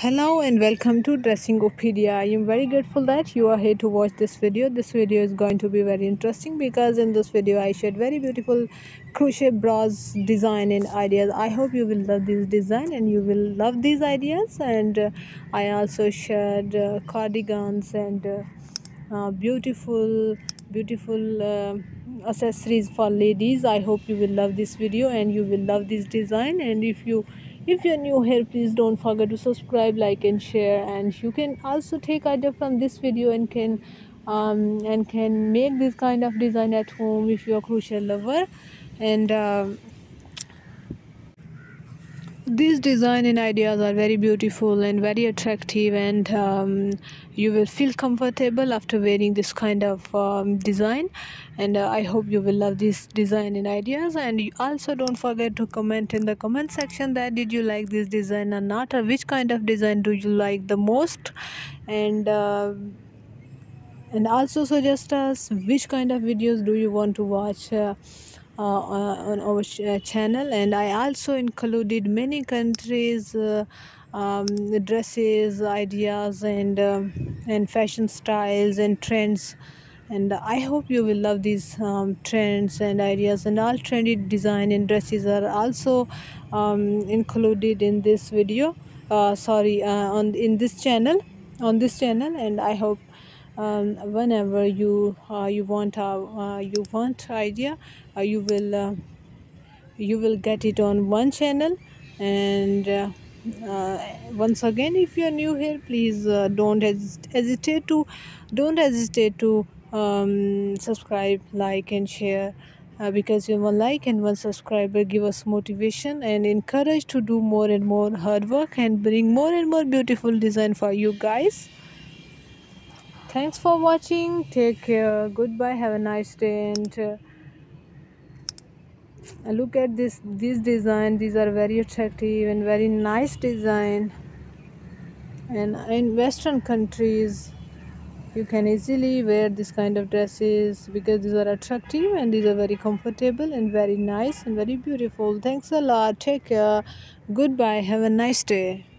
Hello and welcome to Dressingopedia. I am very grateful that you are here to watch this video. This video is going to be very interesting because in this video I shared very beautiful crochet bras design and ideas. I hope you will love this design and you will love these ideas. And I also shared cardigans and beautiful accessories for ladies. I hope you will love this video and you will love this design. And if you're new here, please don't forget to subscribe, like and share. And you can also take idea from this video and can make this kind of design at home if you're a crochet lover. And these design and ideas are very beautiful and very attractive, and you will feel comfortable after wearing this kind of design. And I hope you will love this design and ideas. And you also don't forget to comment in the comment section that did you like this design or not, or which kind of design do you like the most. And also suggest us which kind of videos do you want to watch on our channel. And I also included many countries dresses ideas and fashion styles and trends. And I hope you will love these trends and ideas. And all trendy design and dresses are also included in this video, on this channel. And I hope whenever you want idea, you will get it on one channel. And once again, if you are new here, please don't hesitate to subscribe, like and share, because your one like and one subscriber give us motivation and encourage to do more and more hard work and bring more and more beautiful design for you guys. Thanks for watching. Take care. Goodbye. Have a nice day. And look at this design. These are very attractive and very nice design. And in Western countries, you can easily wear this kind of dresses because these are attractive and these are very comfortable and very nice and very beautiful. Thanks a lot. Take care. Goodbye. Have a nice day.